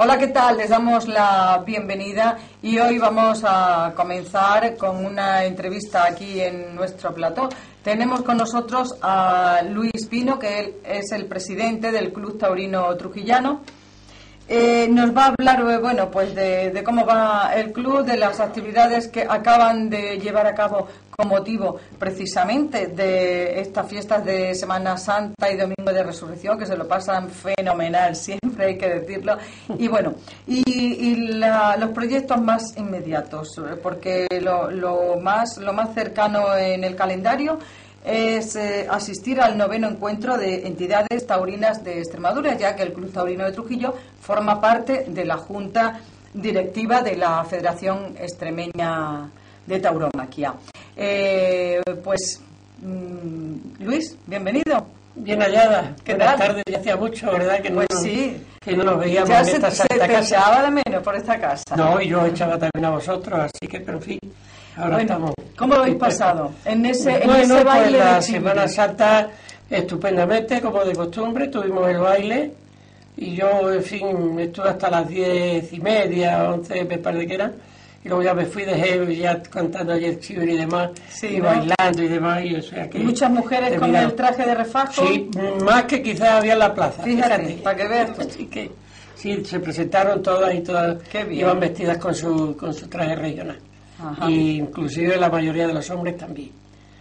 Hola, ¿qué tal? Les damos la bienvenida y hoy vamos a comenzar con una entrevista aquí en nuestro plató. Tenemos con nosotros a Luis Pino, que él es el presidente del Club Taurino Trujillano. Nos va a hablar, bueno, pues de cómo va el club, de las actividades que acaban de llevar a cabo con motivo precisamente de estas fiestas de Semana Santa y Domingo de Resurrección, que se lo pasan fenomenal, siempre hay que decirlo. Y bueno, los proyectos más inmediatos, porque lo más cercano en el calendario es asistir al 9º encuentro de entidades taurinas de Extremadura, ya que el Club Taurino de Trujillo forma parte de la Junta Directiva de la Federación Extremeña de Tauromaquia. Luis, bienvenido. Bien hallada. Buenas tardes, ya hacía mucho, ¿verdad? Que no, pues sí. Que no nos veíamos en esta santa casa. Ya se echaba de menos por esta casa. No, y yo echaba también a vosotros, así que, pero en fin, ahora bueno, estamos. ¿Cómo lo habéis pasado? En ese baile pues la Semana Santa estupendamente, como de costumbre, tuvimos el baile y yo, en fin, estuve hasta las 10:30, 11, me parece que era. Y luego ya me fui, dejé ya cantando ayer chiver y demás, sí, y ¿no? Bailando y demás. Y, o sea, que muchas mujeres con el traje de refajo. Sí, más que quizás había en la plaza. Fíjate, para que veas. Así que sí, se presentaron todas y todas. Qué bien. Iban vestidas con su traje regional. Ajá. Y inclusive la mayoría de los hombres también.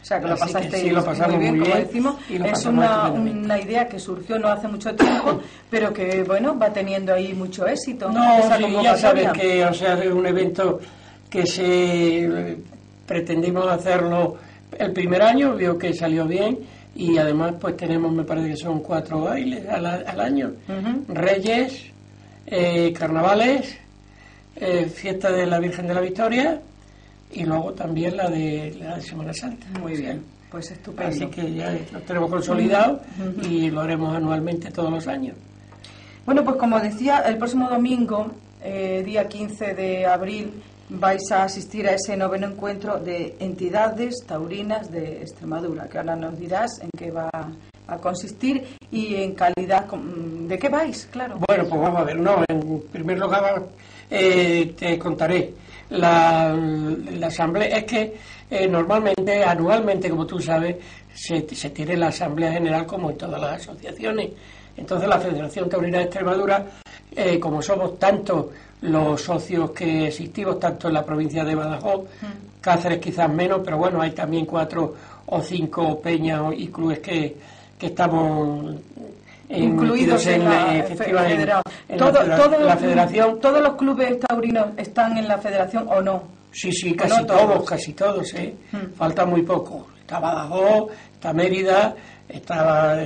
O sea, que lo pasaste sí, lo pasamos muy bien, como decimos. Es una idea que surgió no hace mucho tiempo, pero que, bueno, va teniendo ahí mucho éxito. No, sí, ya sabes que, o sea, es un evento que pretendimos hacerlo el primer año, vio que salió bien, y además pues tenemos, me parece que son 4 bailes al año. Uh-huh. Reyes, carnavales, fiesta de la Virgen de la Victoria, y luego también la de Semana Santa. Muy bien, pues estupendo. Así que ya lo tenemos consolidado y lo haremos anualmente todos los años. Bueno, pues como decía, el próximo domingo, día 15 de abril, vais a asistir a ese 9º encuentro de entidades taurinas de Extremadura, que ahora nos dirás en qué va a consistir y en calidad. ¿De qué vais? Claro. Bueno, pues vamos a ver. No, en primer lugar te contaré. La asamblea es que normalmente, anualmente, como tú sabes, se tiene la asamblea general como en todas las asociaciones. Entonces la Federación Taurina de Extremadura, como somos tantos los socios que existimos, tanto en la provincia de Badajoz, Cáceres quizás menos, pero bueno, hay también 4 o 5 peñas y clubes que estamos incluidos en la federación. La federación. ¿Todos los clubes taurinos están en la federación o no? Sí, sí, casi no, todos. Falta muy poco. Está Badajoz, está Mérida, está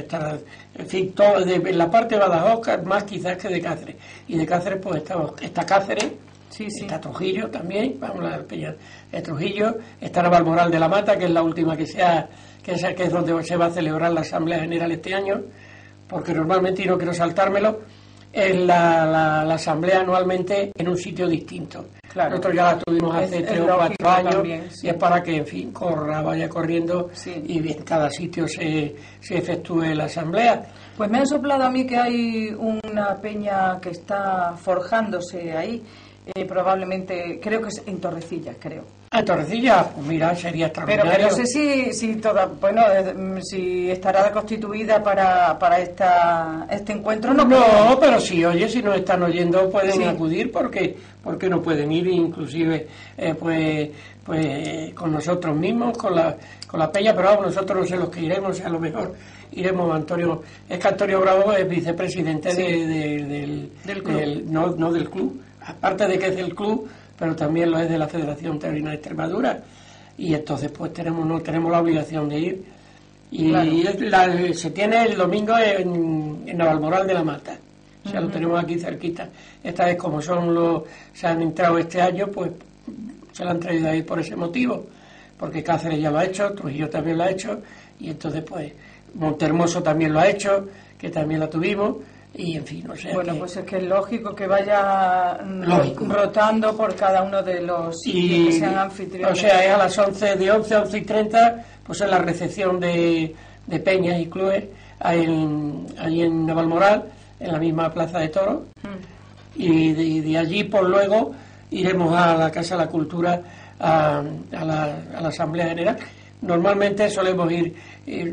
en fin, todo, en la parte de Badajoz más quizás que de Cáceres. Y de Cáceres pues está Cáceres, sí. Está Trujillo también, vamos a peña de Trujillo, está Navalmoral de la Mata, que es la última que es donde se va a celebrar la Asamblea General este año, porque normalmente, y no quiero saltármelo, es la asamblea anualmente en un sitio distinto. Claro. Nosotros ya la tuvimos hace 3 o 4 años también, sí. Y es para que, en fin, vaya corriendo, sí. Y en cada sitio se efectúe la asamblea. Pues me han soplado a mí que hay una peña que está forjándose ahí, probablemente, creo que es en Torrecillas, creo. Ah, Torrecillas, pues mira, sería extraordinario. Pero no sé si estará constituida para este encuentro. No, pero si nos están oyendo pueden acudir, porque no pueden ir, inclusive pues con nosotros mismos, con la peña, pero vamos, nosotros no sé los que iremos, a lo mejor iremos. Antonio, es que Antonio Bravo es vicepresidente del club. No del club, aparte de que es del club, pero también lo es de la Federación Taurina de Extremadura, y entonces pues tenemos la obligación de ir. Y claro, se tiene el domingo en Navalmoral de la Mata, o sea, lo tenemos aquí cerquita. Esta vez, como se han entrado este año, pues se la han traído ahí por ese motivo, porque Cáceres ya lo ha hecho, Trujillo también lo ha hecho, y entonces pues Montehermoso también lo ha hecho, que también la tuvimos. Y en fin, o sea, bueno, pues es que es lógico que vaya rotando por cada uno de los que sean anfitriones. O sea, es a las 11, de 11 a 11:30, pues es la recepción de peñas y clubes ahí en Navalmoral, en la misma plaza de toros. y de allí por luego iremos a la Casa de la Cultura, a la Asamblea General. Normalmente solemos ir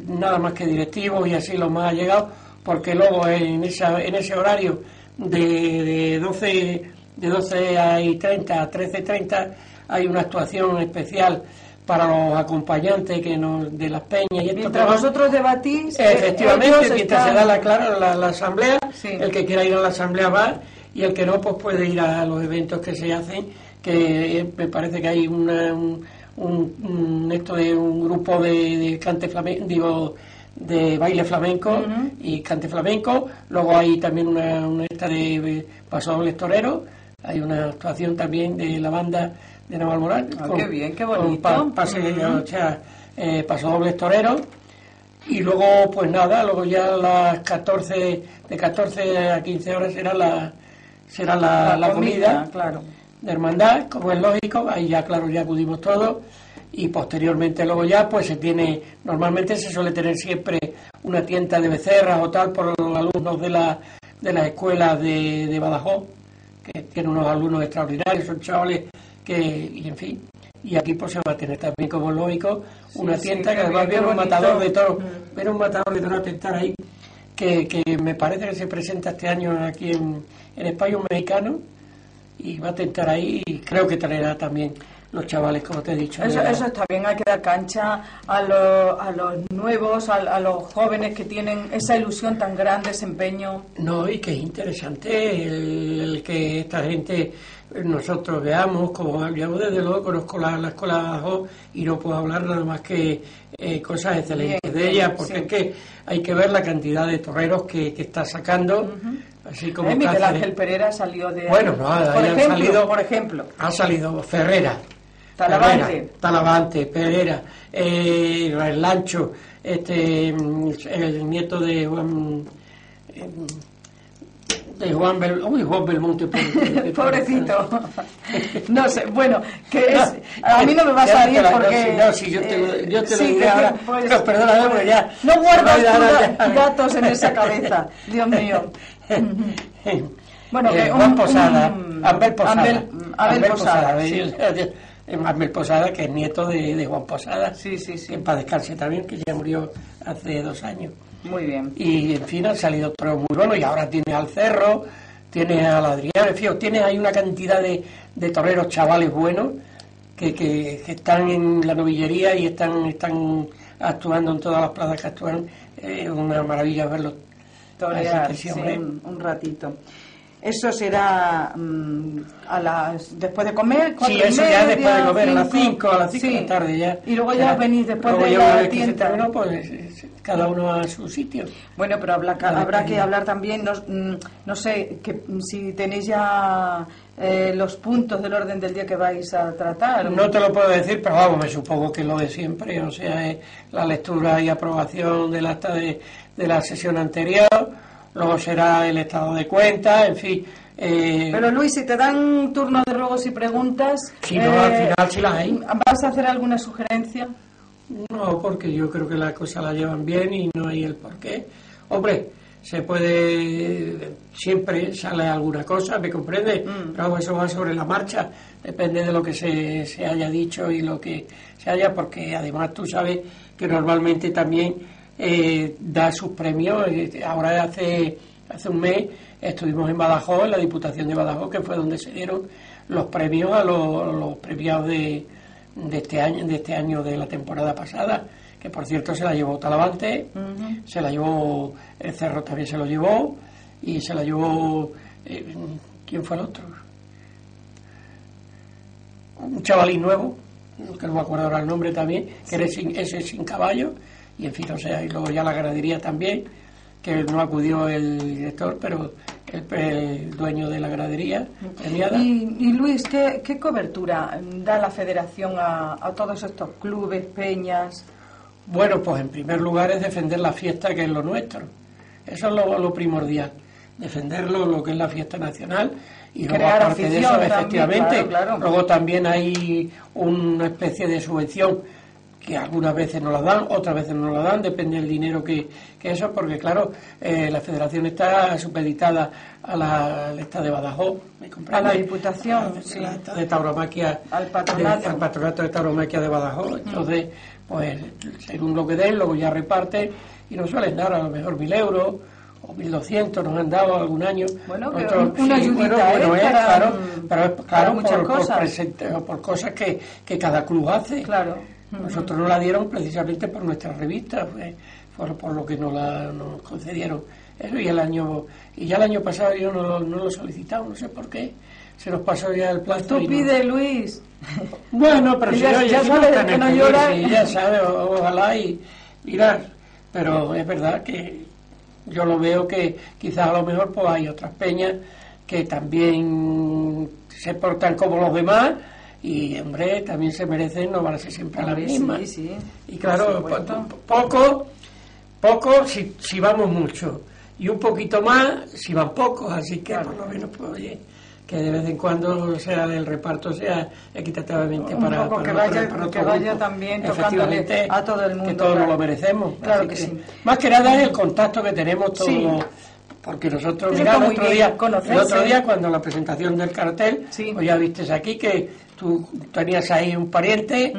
nada más que directivos y así los más allegados, porque luego en ese horario de 12:30 a 13:30 hay una actuación especial para los acompañantes de las peñas. Y mientras vosotros debatís... Efectivamente, mientras se da la asamblea, sí. El que quiera ir a la asamblea va, y el que no, pues puede ir a los eventos que se hacen, que me parece que hay un grupo de cante flamenco, digo, de baile flamenco, uh-huh. Y cante flamenco. Luego hay también una esta de pasodobles toreros, hay una actuación también de la banda de Navalmoral. Ah, qué bien, qué bonito. Pasodobles toreros. Y luego, pues nada, luego ya de 14 a 15 horas será la comida, claro, de hermandad, como es lógico. Ahí ya, claro, ya acudimos todos. Y posteriormente luego ya pues normalmente se suele tener siempre una tienda de becerras o tal por los alumnos de las escuelas de Badajoz, que tienen unos alumnos extraordinarios, son chavales y en fin, y aquí pues se va a tener también, como lógico, una tienda, que además viene un matador de toros a tentar ahí, que me parece que se presenta este año aquí en España, un mexicano, y va a tentar ahí, y creo que traerá también los chavales, como te he dicho. Eso está bien, hay que dar cancha a los nuevos, a los jóvenes que tienen esa ilusión tan grande, ese empeño. No, y que es interesante el que esta gente, nosotros veamos, como yo desde luego conozco la escuela de Badajoz y no puedo hablar nada más que cosas excelentes de ella, porque sí. Es que hay que ver la cantidad de torreros que está sacando. Uh-huh. Así como Miguel Ángel Pereira salió de... Bueno, nada, ha salido Ferrera, Talavante, Pereira, el Lancho, el nieto de Juan Belmonte. Pobrecito. No sé, bueno, que es... A mí no me va a salir porque... No, si yo te lo diré ahora. Pues, no, perdóname, pero ya... No guardas datos en esa cabeza, Dios mío. Bueno, Juan Posada, Abel Posada, sí. Abel Posada, que es nieto de Juan Posada, sí. Que para descansar también, que ya murió hace 2 años. Muy bien. Y en fin, han salido toros muy buenos, y ahora tiene al Cerro, tiene al Adrián, en fin, tiene ahí una cantidad de toreros chavales buenos que están en la novillería y están actuando en todas las plazas que actúan. Es una maravilla verlos. Torear, sí, un ratito. Eso será después de comer. Sí, eso ya después de comer, a las 5 de la tarde ya. Y luego ya venís después de la tienda. Bueno, pues cada uno a su sitio. Bueno, pero habrá que hablar también, no sé, que si tenéis ya los puntos del orden del día que vais a tratar. No te lo puedo decir, pero vamos, me supongo que lo de siempre, o sea, la lectura y aprobación del acta de la sesión anterior. Luego será el estado de cuenta, en fin. Pero Luis, si te dan turnos de ruegos y preguntas, si no, al final si las hay. ¿Vas a hacer alguna sugerencia? No, porque yo creo que las cosas la llevan bien y no hay el porqué. Hombre, se puede, siempre sale alguna cosa, ¿me comprende? Pero eso va sobre la marcha, depende de lo que se haya dicho y lo que se haya, porque además tú sabes que normalmente también da sus premios. Ahora hace un mes estuvimos en Badajoz, en la Diputación de Badajoz, que fue donde se dieron los premios a los premiados de este año de la temporada pasada, que por cierto se la llevó Talavante, uh-huh. Se la llevó el Cerro, también se lo llevó, y se la llevó ¿quién fue el otro? Un chavalín nuevo que no me acuerdo ahora el nombre también, que era sin caballo. Y en fin, o sea, y luego ya la ganadería también, que no acudió el director, pero el dueño de la ganadería. Y Luis, ¿qué cobertura da la federación a todos estos clubes, peñas? Bueno, pues en primer lugar es defender la fiesta, que es lo nuestro. Eso es lo primordial, defenderlo, lo que es la fiesta nacional. Y luego, aparte de eso, también, efectivamente, claro. Luego también hay una especie de subvención que algunas veces nos las dan, otras veces no las dan, depende del dinero que eso, porque claro, la federación está supeditada a la lista de Badajoz, a la Diputación, sí, la lista de Tauromaquia, al patronato de Tauromaquia de Badajoz. Entonces, pues según lo que den, luego ya reparte y nos suelen dar a lo mejor 1.000 euros o 1.200 nos han dado algún año. Bueno, nosotros, pero una sí, ayudita, bueno, es para, claro, pero es claro por cosas que cada club hace. Claro. Nosotros nos la dieron precisamente por nuestra revista, por lo que nos concedieron. Eso y ya el año pasado yo no lo solicitaba, no sé por qué. Se nos pasó ya el plazo. Tú pide, Luis. Bueno, pero si no, ya sabes que no llora. Sí, ya sabes, ojalá y mirar. Pero es verdad que yo lo veo que quizás a lo mejor pues hay otras peñas que también se portan como los demás. Y hombre, también se merecen, no van a ser siempre las mismas. Sí, sí. Y claro, poco si vamos mucho, y un poquito más si van pocos, así que por lo menos pues oye, que de vez en cuando sea del reparto sea equitativamente para que vaya también tocándole a todo el mundo, que todos nos lo merecemos, claro que sí. Más que nada es el contacto que tenemos todos, sí. Porque nosotros, mira, el otro día cuando la presentación del cartel, sí, pues ya viste aquí que tú tenías ahí un pariente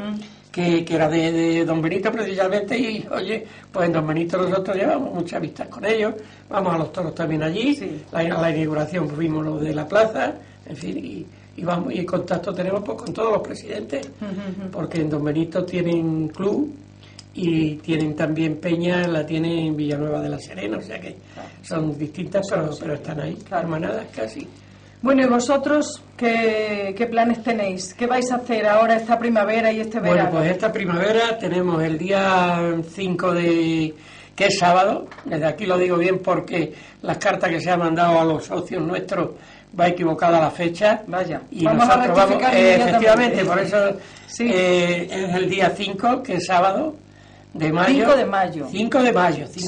que era de don Benito precisamente, y oye, pues en don Benito nosotros llevamos muchas vistas con ellos, vamos a los toros también allí, sí, la inauguración fuimos los de la plaza, en fin, y vamos, y en contacto tenemos pues con todos los presidentes, porque en don Benito tienen club, y tienen también peña, la tiene en Villanueva de la Serena, o sea que son distintas, pero están ahí, hermanadas casi. Bueno, ¿y vosotros qué planes tenéis? ¿Qué vais a hacer ahora esta primavera y este verano? Bueno, pues esta primavera tenemos el día 5 de... que es sábado, desde aquí lo digo bien porque las cartas que se han mandado a los socios nuestros va equivocada la fecha. Vaya, y nosotros vamos, efectivamente, por eso sí, es el día 5, que es sábado, de mayo, 5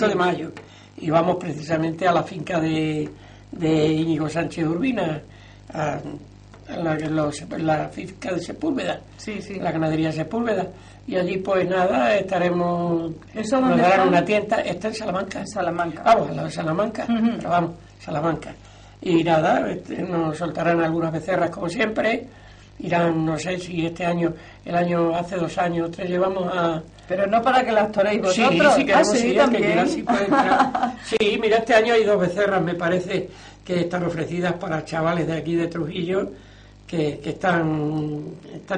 de mayo, y vamos precisamente a la finca de Íñigo Sánchez Urbina, a la finca de Sepúlveda, la ganadería Sepúlveda, y allí pues nada, estaremos, nos darán una tienda, está en Salamanca, vamos, al lado de Salamanca, pero vamos, Salamanca, y nada, nos soltarán algunas becerras como siempre. Irán, no sé si este año, hace 2 años o 3 llevamos a... Pero no para que las toréis vosotros. Sí, queremos, sí, también. Que mira, sí, sí, mira, este año hay 2 becerras, me parece, que están ofrecidas para chavales de aquí de Trujillo, que están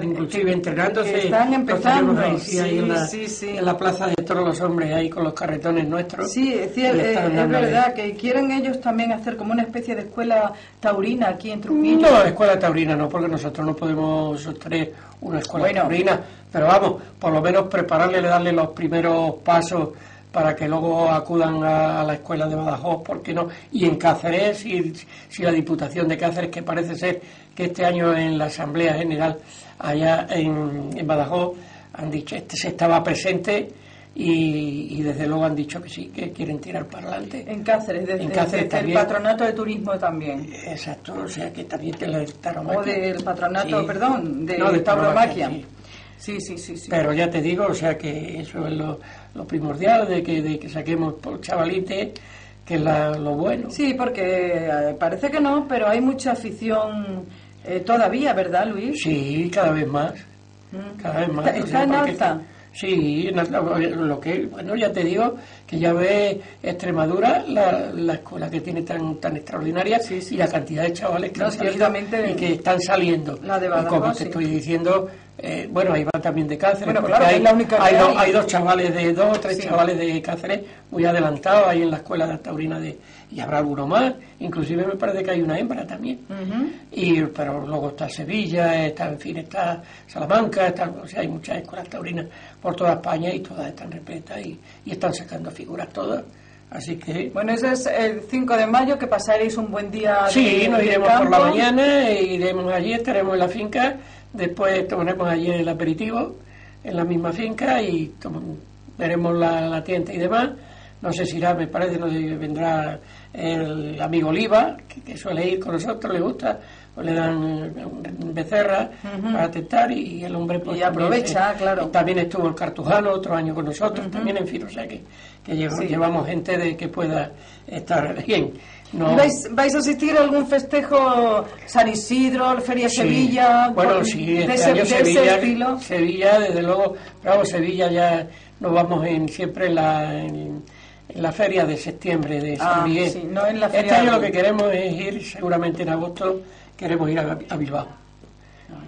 inclusive entrenándose. Que están empezando. Ahí, sí, ahí en la plaza de toros los hombres, ahí con los carretones nuestros. Sí, es cierto, es verdad, que quieren ellos también hacer como una especie de escuela taurina aquí en Trujillo. No, escuela taurina no, porque nosotros no podemos sostener una escuela taurina, pero vamos, por lo menos prepararle, darle los primeros pasos para que luego acudan a la escuela de Badajoz, ¿por qué no? Y en Cáceres, si la Diputación de Cáceres, que parece ser que este año en la Asamblea General allá en Badajoz han dicho, se estaba presente, y desde luego han dicho que sí, que quieren tirar para adelante. En Cáceres, desde el Patronato de Turismo también. Exacto, o sea que también que la Tauromaquia. O del Patronato, sí, perdón, de Tauromaquia. Sí. Pero ya te digo, o sea que eso es lo primordial, de que saquemos por chavalites, que es lo bueno. Sí, porque parece que no, pero hay mucha afición todavía, ¿verdad, Luis? Sí, cada vez más. ¿Está en alza? Sí, lo que, bueno, ya te digo que ya ves Extremadura, la escuela que tiene tan extraordinaria, y la cantidad de chavales que están saliendo. La de Badajoz, y como te estoy diciendo, bueno, ahí va también de Cáceres, bueno, porque claro, hay 2 chavales de 2 o 3 chavales de Cáceres muy adelantados ahí en la escuela de taurina y habrá alguno más, inclusive me parece que hay una hembra también, pero luego está Sevilla, está Salamanca, o sea, hay muchas escuelas taurinas por toda España y todas están repletas y están sacando figuras todas. Así que... Bueno, ese es el 5 de mayo, que pasaréis un buen día. Sí, nos iremos por la mañana, iremos allí, estaremos en la finca, después tomaremos allí el aperitivo en la misma finca y veremos la tienda y demás. No sé si irá, me parece, vendrá el amigo Oliva, que suele ir con nosotros, le gusta o le dan becerra para testar, y el hombre pues, y aprovecha también, claro. También estuvo el Cartujano otro año con nosotros, también, en fin, o sea que llevamos gente de que pueda estar bien. No. ¿Vais a asistir a algún festejo? San Isidro, Feria Sevilla. Bueno, sí, este año Sevilla, desde luego. Bravo, Sevilla ya nos vamos siempre en la feria de septiembre de San Miguel. Sí, no en la feria este año lo que queremos es ir, seguramente en agosto, queremos ir a Bilbao.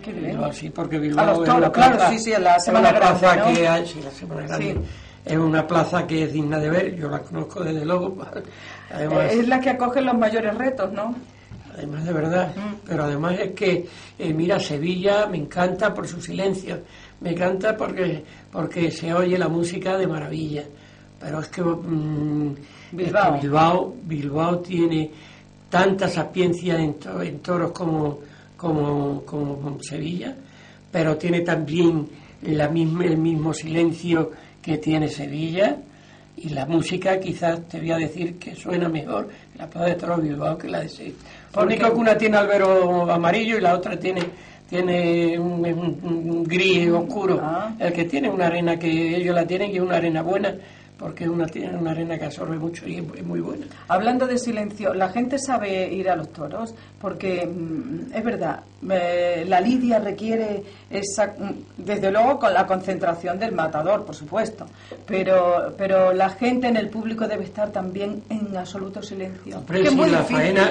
Qué bien. Bilbao, sí, porque Bilbao a los toros, claro, plaza, sí, en la Semana Grande, ¿no? Que hay, sí, la Semana Grande. Sí. Es una plaza que es digna de ver, yo la conozco desde luego. Además, es la que acoge los mayores retos, ¿no? Además, de verdad, pero además es que, mira, Sevilla me encanta por su silencio, me encanta porque se oye la música de maravilla, pero es que Bilbao tiene tanta sapiencia en toros como Sevilla, pero tiene también el mismo silencio que tiene Sevilla, y la música quizás te voy a decir que suena mejor en la plaza de toros Bilbao que la de Sevilla. Lo único que una tiene albero amarillo y la otra tiene un gris oscuro. El que tiene una arena que ellos la tienen, y es una arena buena, porque tiene una arena que absorbe mucho y es muy buena. Hablando de silencio, la gente sabe ir a los toros, porque es verdad, la lidia requiere, desde luego, con la concentración del matador, por supuesto, pero la gente en el público debe estar también en absoluto silencio. Hombre,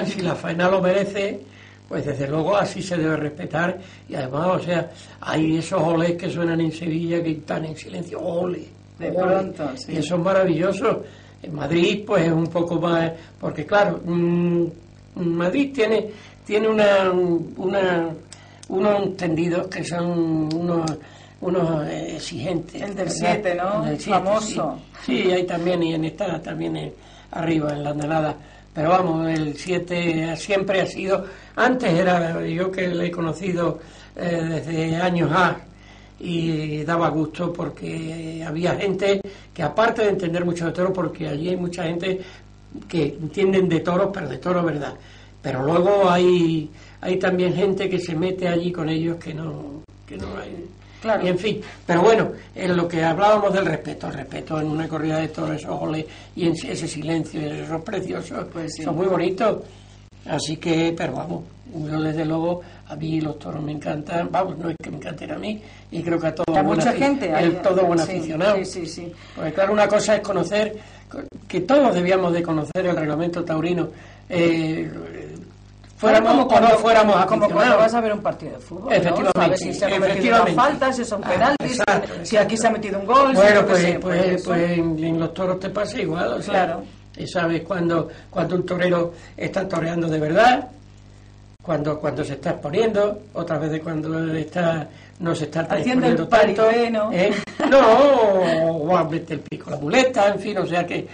si la faena lo merece, pues desde luego así se debe respetar, y además, o sea, hay esos olés que suenan en Sevilla que están en silencio, olé. De pronto, sí. Y eso es maravilloso. En Madrid, pues es un poco más, porque claro, Madrid tiene unos entendidos que son unos exigentes. El del 7, ¿no? El 7, famoso. Sí, sí, hay también, y en esta también arriba, en la andanada. Pero vamos, el 7 siempre ha sido. Antes era yo que le he conocido desde años y daba gusto porque había gente que, aparte de entender mucho de toros, porque allí hay mucha gente que entienden de toros, pero de toros verdad, pero luego hay también gente que se mete allí con ellos que no hay, claro. Y en fin, pero bueno, en lo que hablábamos del respeto en una corrida de toros, esos goles y en ese silencio y esos preciosos, pues sí, son muy bonitos. Así que, pero vamos, yo desde luego, a mí los toros me encantan, vamos, no es que me encanten a mí, y creo que a todo buen aficionado. Sí, sí, sí. Porque claro, una cosa es conocer, que todos debíamos de conocer el reglamento taurino, fuéramos como cuando vas a ver un partido de fútbol, efectivamente, ¿no? Sabes si se han cometido unas faltas, si son penaltis, si aquí se ha metido un gol. Bueno, pues en los toros te pasa igual, o sea, claro. Y sabes cuando un torero está toreando de verdad, cuando se está exponiendo, otras veces cuando no se está haciendo exponiendo el tanto, o a meter el pico, la muleta, en fin, o sea que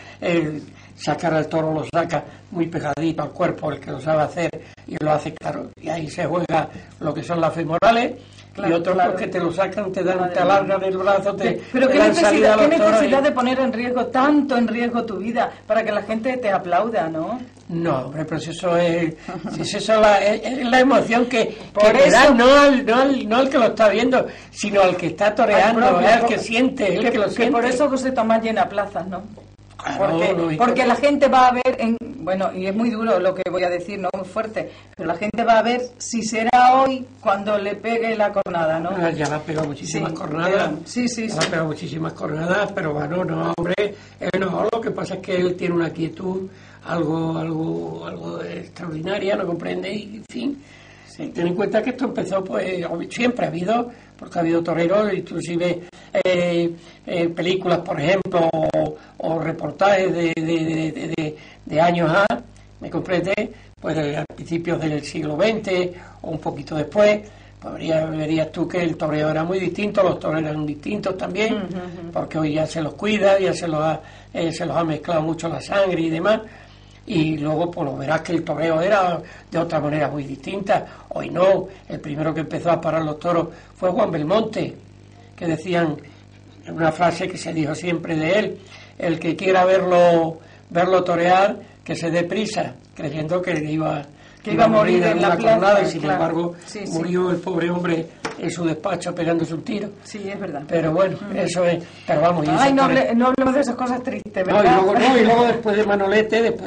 sacar al toro lo saca muy pejadito al cuerpo el que lo sabe hacer, y lo hace claro, y ahí se juega lo que son las femorales. Claro, y otros que te lo sacan, te alargan el brazo, pero ¿qué necesidad de poner en riesgo tu vida para que la gente te aplauda, ¿no? No, hombre, pero eso es la emoción que da, no al que lo está viendo, sino al que está toreando, al que siente, el que lo siente. Por eso José Tomás llena plazas, ¿no? Porque la gente va a ver, y es muy duro lo que voy a decir, no muy fuerte, pero la gente va a ver si será hoy cuando le pegue la cornada, ¿no? Ya le ha pegado muchísimas cornadas. Le ha pegado muchísimas cornadas, pero bueno, no, hombre, lo que pasa es que él tiene una quietud, algo extraordinaria, lo comprende, y en fin. Sí. Ten en cuenta que esto empezó, pues siempre ha habido toreros, inclusive películas, por ejemplo, o reportajes de años ¿me comprende? Pues a principios del siglo XX o un poquito después, pues verías tú que el toreo era muy distinto, los toreros eran distintos también, porque hoy ya se los cuida, ya se los ha mezclado mucho la sangre y demás. Y luego pues lo verás que el toreo era de otra manera muy distinta. Hoy no, el primero que empezó a parar los toros fue Juan Belmonte, que decían una frase que se dijo siempre de él: el que quiera verlo torear, que se dé prisa, creyendo que iba que iba a morir en la plaza, y sin embargo murió el pobre hombre en su despacho pegándose un tiro. Sí, es verdad. Pero bueno, eso es. Pero vamos, ay, no, no hablemos de esas cosas tristes, ¿verdad? No, y luego después de Manolete,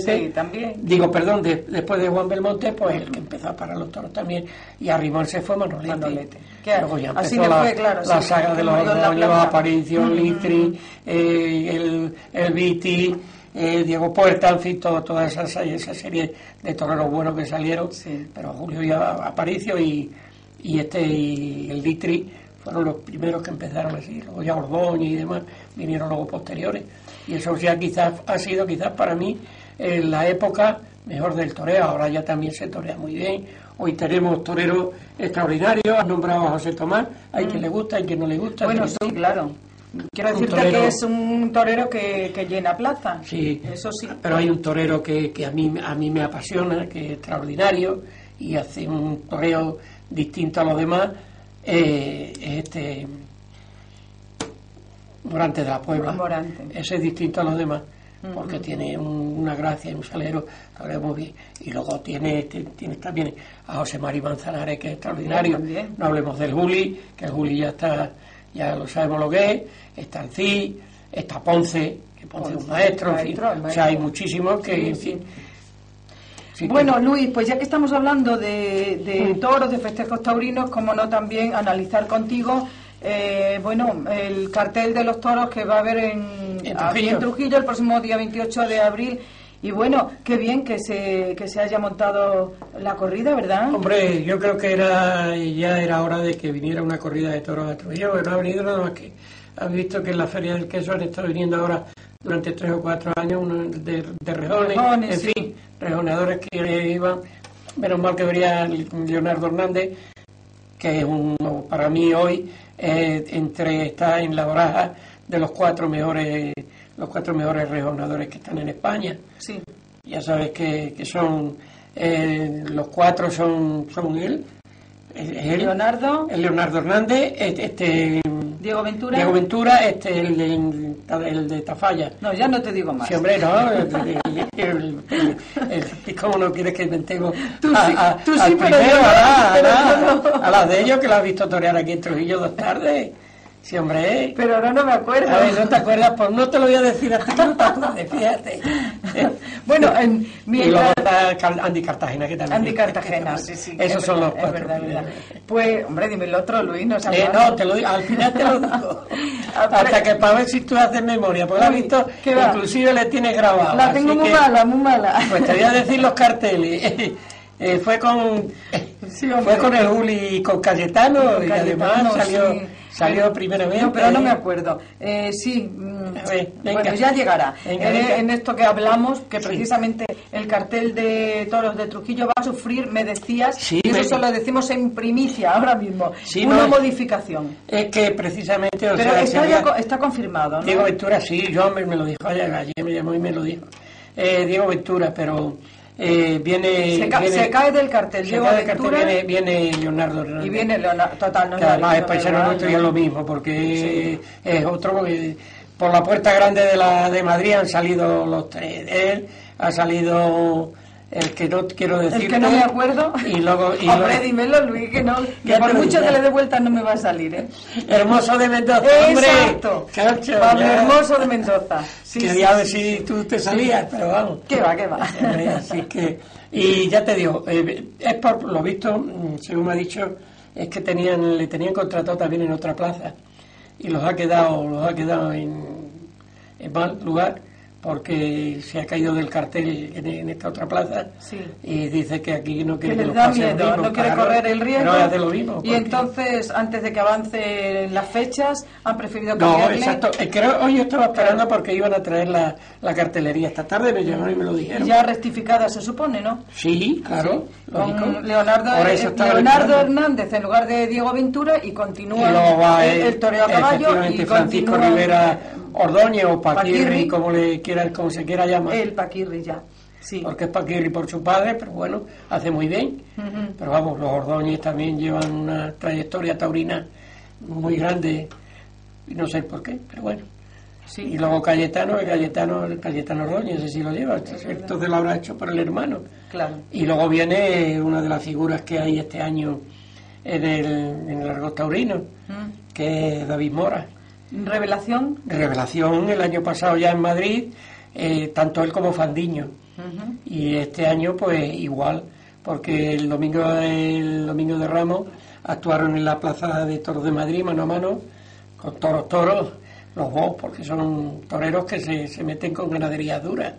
sí, también. Digo, perdón, después de Juan Belmonte, pues el que empezó a parar los toros también, y arribó se fue Manolete. Luego ya empezó la saga de los Ordoños, Aparicio, Litri, el Viti, Diego Puerta, en fin, toda esa serie de toreros buenos que salieron, sí. Pero Julio y Aparicio y el Litri fueron los primeros que empezaron así, luego ya Ordoño y demás vinieron luego posteriores, y eso ya quizás ha sido para mí la época mejor del toreo. Ahora ya también se torea muy bien, hoy tenemos toreros extraordinarios. Has nombrado a José Tomás, hay quien le gusta, hay quien no le gusta. Bueno, sí, claro. Quiero decirte que es un torero que llena plaza. Sí, eso sí. Pero hay un torero que a mí me apasiona, que es extraordinario y hace un toreo distinto a los demás. Morante de la Puebla. Morante. Ese es distinto a los demás porque tiene una gracia y un salero, toreo muy bien. Y luego tiene también a José Mari Manzanares, que es extraordinario. También. No hablemos del Juli, que el Juli ya lo sabemos lo que es. Está el CID, está Ponce, que Ponce es un maestro, en fin. O sea, hay muchísimos que, en fin. Sí, bueno, Luis, pues ya que estamos hablando de toros, de festejos taurinos, cómo no también analizar contigo, bueno, el cartel de los toros que va a haber en Trujillo el próximo día 28 de abril. Y bueno, qué bien que se haya montado la corrida, ¿verdad? Hombre, yo creo que ya era hora de que viniera una corrida de toros a Trujillo, pero no ha venido nada más que... Has visto que en la Feria del Queso han estado viniendo ahora durante 3 o 4 años de rejones, en sí. Fin, rejoneadores que iban... Menos mal que venía Leonardo Hernández, que es uno, para mí hoy, está en la baraja de los cuatro mejores rejoneadores que están en España. Sí. Ya sabes que son los cuatro son él, el Leonardo Hernández, Diego Ventura, el de Tafalla. No, ya no te digo más. Sí, hombre, no. ¿Cómo no quieres que inventemos? Tú sí, pero primero, a las de ellos, que la has visto torear aquí en Trujillo 2 tardes. Sí, hombre. Pero ahora no me acuerdo. A ver, no te acuerdas, pues no te lo voy a decir hasta que no te acuerdes, fíjate. Bueno, mientras... Y luego está Andy Cartagena, que también... Andy Cartagena, sí. Esos son los cuatro. Es verdad. Pues, hombre, dime el otro, Luis, no sabes. No, te lo digo, al final te lo digo. Hasta que para ver si tú haces memoria, porque lo has visto, inclusive le tienes grabado. La tengo muy mala. Pues te voy a decir los carteles. Fue con el Juli y con Cayetano, y además salió... Sí. Salió primero bien, pero no me acuerdo. A ver, bueno, ya llegará. Venga. En esto que hablamos, que precisamente el cartel de toros de Trujillo va a sufrir, me decías, y eso solo decimos en primicia ahora mismo, una modificación. Es que precisamente... Pero está confirmado, ¿no? Diego Ventura, yo me lo dijo ayer, me llamó y me lo dijo. Diego Ventura, pero... se cae del cartel, viene Leonardo Hernández. Y viene Leonardo, además es paisano nuestro y es lo mismo, porque es otro. Por la puerta grande de Madrid han salido los tres. Él ha salido... El que no quiero decir. El que no me acuerdo. Y luego, hombre, dímelo, Luis, que por mucho que le dé vueltas no me va a salir, ¿eh? Hermoso de Mendoza. Exacto. Hombre, Pablo Hermoso de Mendoza. Sí, quería ver si tú te salías, pero vamos. ¿Qué va? Así que, y ya te digo, es por lo visto, según me ha dicho, es que le tenían contratado también en otra plaza y los ha quedado en mal lugar, porque se ha caído del cartel en esta otra plaza y dice que aquí no quiere que lo pase miedo, mismo, no quiere correr el riesgo, hace lo mismo, y entonces antes de que avancen las fechas han preferido cambiarle. No, exacto, hoy yo estaba esperando porque iban a traer la cartelería esta tarde, me llamaron y me lo dijeron. Ya rectificada, se supone, ¿no? Sí, claro, con Leonardo Hernández en lugar de Diego Ventura, y continúa el toreo a caballo, y Francisco Rivera Ordoñez o Paquirri, como se quiera llamar. El Paquirri ya. Sí. Porque es Paquirri por su padre, pero bueno, hace muy bien. Pero vamos, los Ordoñez también llevan una trayectoria taurina muy grande, y no sé por qué, pero bueno. Sí. Y luego Cayetano Ordoño, ese sí lo lleva, entonces lo habrá hecho por el hermano. Claro. Y luego viene una de las figuras que hay este año en el argot taurino, que es David Mora. Revelación el año pasado ya en Madrid, tanto él como Fandiño. Y este año pues igual, porque el domingo de Ramos actuaron en la Plaza de Toros de Madrid mano a mano, con toros, los dos, porque son toreros que se meten con ganaderías duras.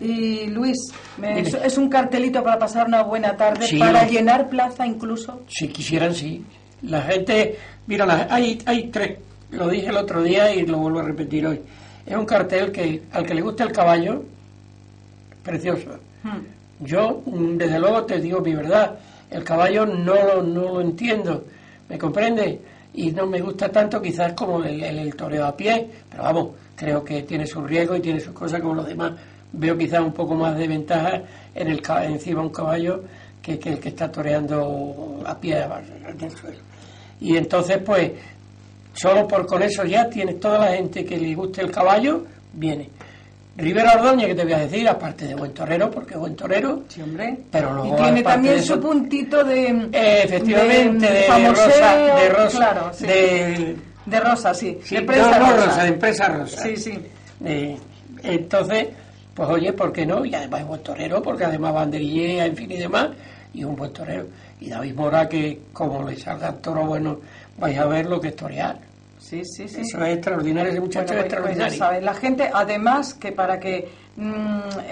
Y Luis, ¿es un cartelito para pasar una buena tarde, sí, para llenar plaza incluso? Si quisieran, sí. La gente, mira, hay tres, lo dije el otro día y lo vuelvo a repetir hoy. Es un cartel que al que le guste el caballo, precioso. Yo, desde luego, te digo mi verdad, el caballo no lo entiendo, ¿me comprende? Y no me gusta tanto quizás como el toreo a pie, pero vamos, creo que tiene sus riesgos y tiene sus cosas como los demás. Veo quizás un poco más de ventaja encima de un caballo que el que está toreando a pie del suelo. Y entonces, pues, solo con eso ya tienes toda la gente que le guste el caballo, viene. Rivera Ordoñez, que te voy a decir, aparte de buen torero, porque es buen torero, sí, hombre, pero luego, y tiene también su puntito de... efectivamente, de famoseo, de rosa. Claro, sí, de rosa, sí. Sí, de empresa rosa, de empresa rosa. Sí, sí. Entonces, pues oye, ¿por qué no? Y además es buen torero, porque además banderillea, en fin y demás, y es un buen torero. Y David Mora, que como le salga el toro, bueno, vais a ver lo que es torear. Sí, sí, sí. Eso es extraordinario, ese muchacho, bueno, es extraordinario. Pues ya sabes, la gente, además, que para que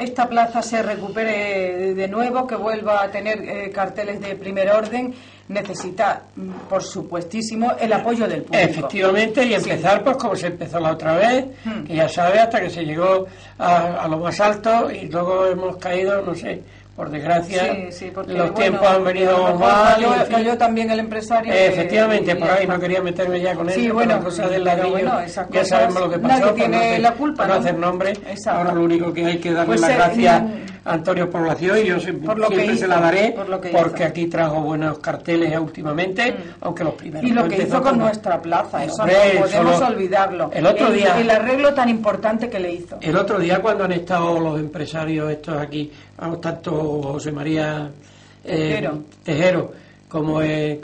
esta plaza se recupere de nuevo, que vuelva a tener carteles de primer orden, necesita, por supuestísimo, el apoyo del público. Efectivamente, y empezar, sí, pues como se empezó la otra vez, que ya sabes, hasta que se llegó a lo más alto y luego hemos caído, no sé... Por desgracia, sí, sí, porque, los tiempos han venido mal. Cayó también el empresario. Efectivamente, por ahí no quería meterme ya con eso. Sí, bueno, cosas del ladrillo, esas cosas, ya sabemos lo que pasó. Nadie tiene la culpa, ¿no? No hacer nombre. Exacto. Ahora lo único que hay que darle las gracias a Antonio Población, y yo siempre se la daré, porque aquí trajo buenos carteles últimamente, aunque los primeros. Y lo que hizo con nuestra plaza, eso no podemos olvidarlo. El otro día. El arreglo tan importante que le hizo. El otro día, cuando han estado los empresarios estos aquí, tanto José María Tejero como no es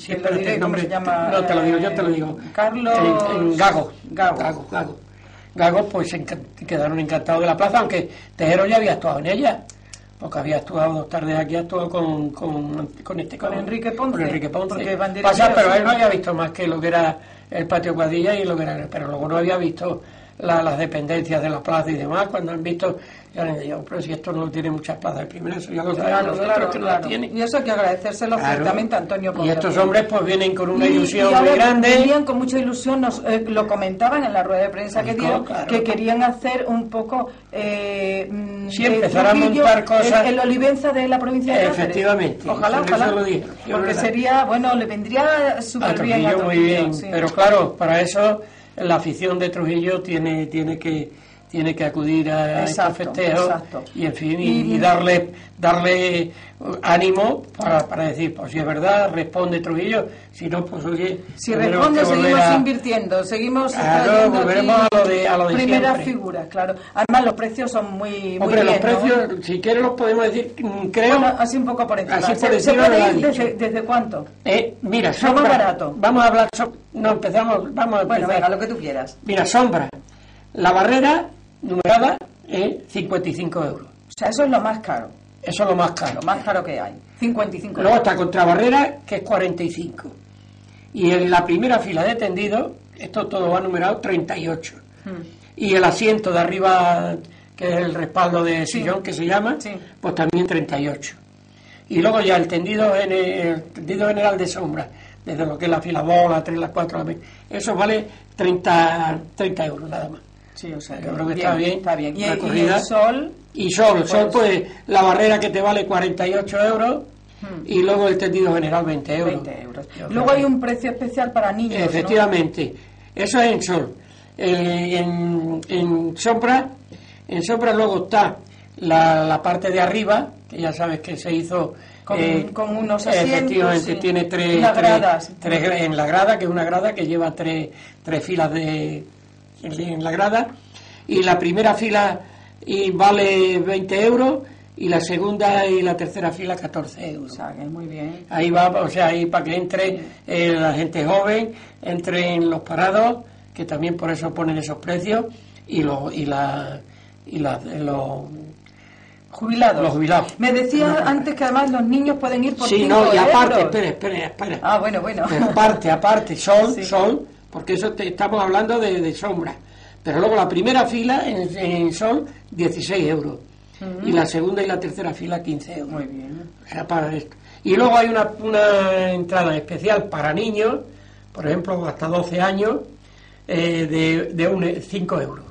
siempre el nombre, se llama, no te lo digo, yo te lo digo, Carlos Gago, pues se quedaron encantados de la plaza, aunque Tejero ya había actuado en ella, porque había actuado dos tardes aquí, actuó con Enrique Ponce, pero él no había visto más que lo que era el patio cuadrilla y lo que era, pero luego no había visto las dependencias de la plaza y demás. Cuando han visto, ya les digo, pero si esto no tiene muchas plazas, primero eso ya lo saben nosotros, que no la tienen. Y eso hay que agradecérselo ciertamente a Antonio Población. Y estos hombres pues vienen con una ilusión muy grande. Venían con mucha ilusión, lo comentaban en la rueda de prensa que dieron, que querían hacer un poco... empezar a montar cosas... El Olivenza de la provincia de Cáceres. Efectivamente. Ojalá. Eso lo dije, porque sería, bueno, le vendría súper bien a Trujillo. Muy bien, sí. Pero claro, para eso... La afición de Trujillo tiene que acudir a estos festejos y, en fin, y darle ánimo para decir, pues si es verdad, responde Trujillo, si no, pues oye... Si responde, seguimos invirtiendo, seguimos... Claro, volveremos a lo de primeras figuras, claro. Además, los precios son muy... Hombre, los precios, ¿no? Si quieres los podemos decir, creo... Bueno, así un poco por encima. Así por encima de ¿Desde cuánto? Mira, sombra... ¿Más barato? Vamos a hablar... vamos a empezar. Bueno, venga, lo que tú quieras. Mira, sombra, la barrera numerada es 55€. O sea, eso es lo más caro. Eso es lo más caro. Lo más caro que hay. 55€. Luego está contrabarrera, que es 45. Y en la primera fila de tendido, esto todo va numerado, 38. Y el asiento de arriba, que es el respaldo de sillón, que se llama, pues también 38. Y luego ya el tendido, el tendido general de sombra, desde lo que es la fila 2, la 3, la 4, la 20, eso vale 30€ nada más. Sí, o sea, yo creo que está bien. ¿Y corrida? Y el sol, pues la barrera que te vale 48€, y luego el tendido general 20€. Luego hay un precio especial para niños. Efectivamente, ¿no? Eso es en sol. En sombra luego está la parte de arriba, ya sabes que se hizo con unos asientos, efectivamente, sí. Tiene tres en la grada, que es una grada que lleva tres filas en la grada, y la primera fila vale 20 euros y la segunda y la tercera fila 14 euros. O sea, que es muy bien. Ahí va, o sea, ahí para que entre la gente joven, entren los parados, que también por eso ponen esos precios, y los jubilados. Los jubilados. Me decía antes que además los niños pueden ir por 5 euros. Sí, no, y aparte, espera. Ah, bueno. Aparte, sol, porque eso estamos hablando de sombra. Pero luego la primera fila en sol, 16 euros. Uh-huh. Y la segunda y la tercera fila, 15 euros. Muy bien. O sea, para esto. Y luego hay una entrada especial para niños, por ejemplo, hasta 12 años, de 5 euros.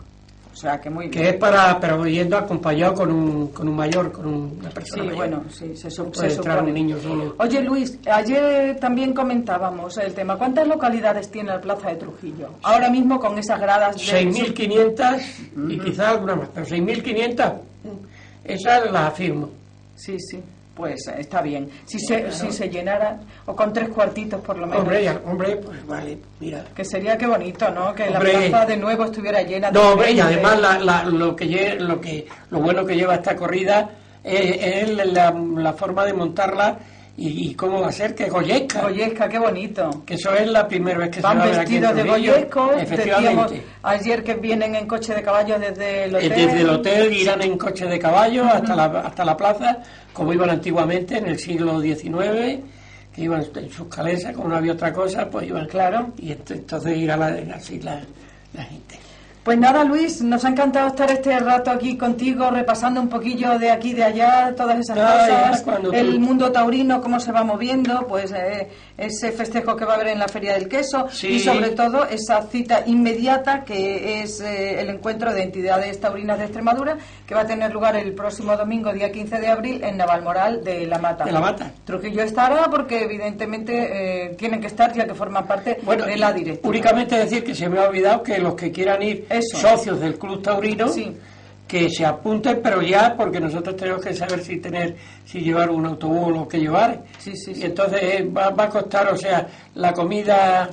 O sea, que muy bien. Que es pero yendo acompañado con una persona. Sí, mayor. Bueno, sí, se supone. Un niño solo. Oye, Luis, ayer también comentábamos el tema. ¿Cuántas localidades tiene la Plaza de Trujillo? Ahora mismo con esas gradas. 6.500 y quizás alguna más, pero 6.500, esas las afirmo. Sí. Pues está bien. Si se llenara, o con 3 cuartitos por lo menos. Hombre, pues vale, mira. Que sería que bonito, ¿no? Que la plaza de nuevo estuviera llena. No, hombre, y además lo bueno que lleva esta corrida es la forma de montarla y cómo va a ser, que goyesca. Goyesca, qué bonito. Que eso es la primera vez que se va a ver aquí. Van vestidos de goyesco. Efectivamente. Ayer que vienen en coche de caballo desde el hotel. Desde el hotel irán en coche de caballo hasta la plaza, como iban antiguamente en el siglo XIX, que iban en sus calesas, como no había otra cosa, pues iban, claro, y entonces ir así la gente. Pues nada, Luis, nos ha encantado estar este rato aquí contigo, repasando un poquillo de aquí y de allá, todas esas cosas, el mundo taurino, cómo se va moviendo, pues ese festejo que va a haber en la Feria del Queso, sí. Y sobre todo esa cita inmediata que es el encuentro de entidades taurinas de Extremadura, que va a tener lugar el próximo domingo, día 15 de abril, en Navalmoral de la Mata. De la Mata. Trujillo estará porque evidentemente tienen que estar, ya que forman parte de la directiva. Únicamente decir que se me ha olvidado que los que quieran ir... Eso. Socios del Club Taurino, sí, que se apunten, pero ya, porque nosotros tenemos que saber si llevar un autobús o lo que llevar. Sí. Y entonces va a costar, o sea, la comida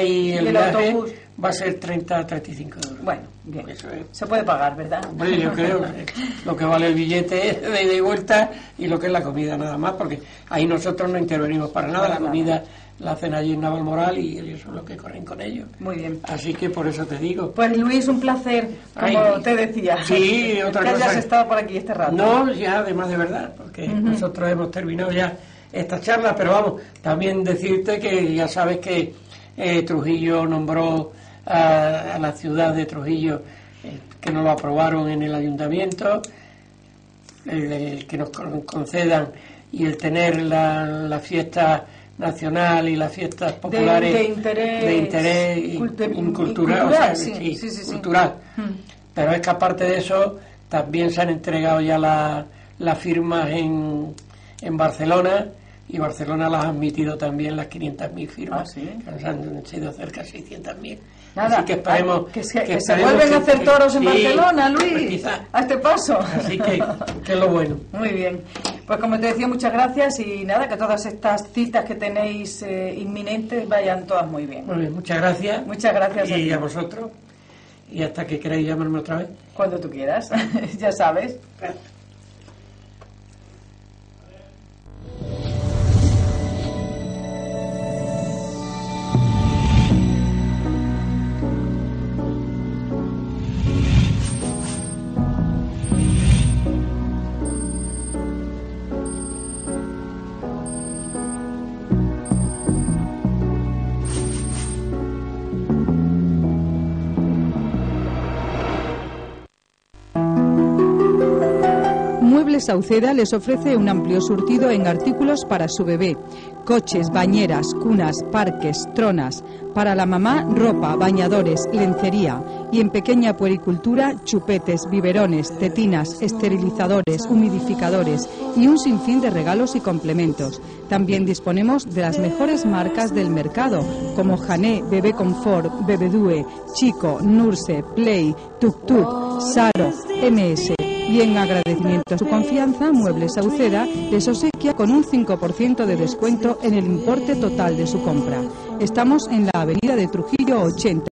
y el viaje autobús va a ser 30-35 euros. Bueno, bien. Eso es. Se puede pagar, ¿verdad? Hombre, yo creo que lo que vale el billete de ida y vuelta y lo que es la comida nada más, porque ahí nosotros no intervenimos para nada, la comida... La hacen allí en Navalmoral y ellos son los que corren con ellos. Muy bien. Así que por eso te digo. Pues Luis, un placer, te decía. Sí, otra cosa. Que hayas estado por aquí este rato. No, ya además de verdad, porque nosotros hemos terminado ya esta charla, pero vamos, también decirte que ya sabes que Trujillo nombró a la ciudad de Trujillo, que nos lo aprobaron en el ayuntamiento, el que nos concedan y el tener la fiesta nacional y las fiestas populares de interés cultural. Pero es que aparte de eso también se han entregado ya las firmas en Barcelona, y Barcelona las ha admitido también, las 500.000 firmas, que han sido cerca de 600.000. Así que esperemos que se vuelven a hacer toros en Barcelona, Luis, quizás, a este paso. Así que es lo bueno. Muy bien. Pues como te decía, muchas gracias y nada, que todas estas citas que tenéis inminentes vayan todas muy bien. Muy bien, muchas gracias. Muchas gracias. Y a vosotros. Y hasta que queráis llamarme otra vez. Cuando tú quieras, ya sabes. Muebles Sauceda les ofrece un amplio surtido en artículos para su bebé: coches, bañeras, cunas, parques, tronas; para la mamá, ropa, bañadores, lencería; y en pequeña puericultura, chupetes, biberones, tetinas, esterilizadores, humidificadores y un sinfín de regalos y complementos. También disponemos de las mejores marcas del mercado, como Jané, Bebé Confort, Bebedue, Chico, Nurse, Play, Tuk Tuk, Saro, MS... y en agradecimiento a su confianza, Muebles Sauceda les obsequia con un 5% de descuento en el importe total de su compra. Estamos en la avenida de Trujillo 80.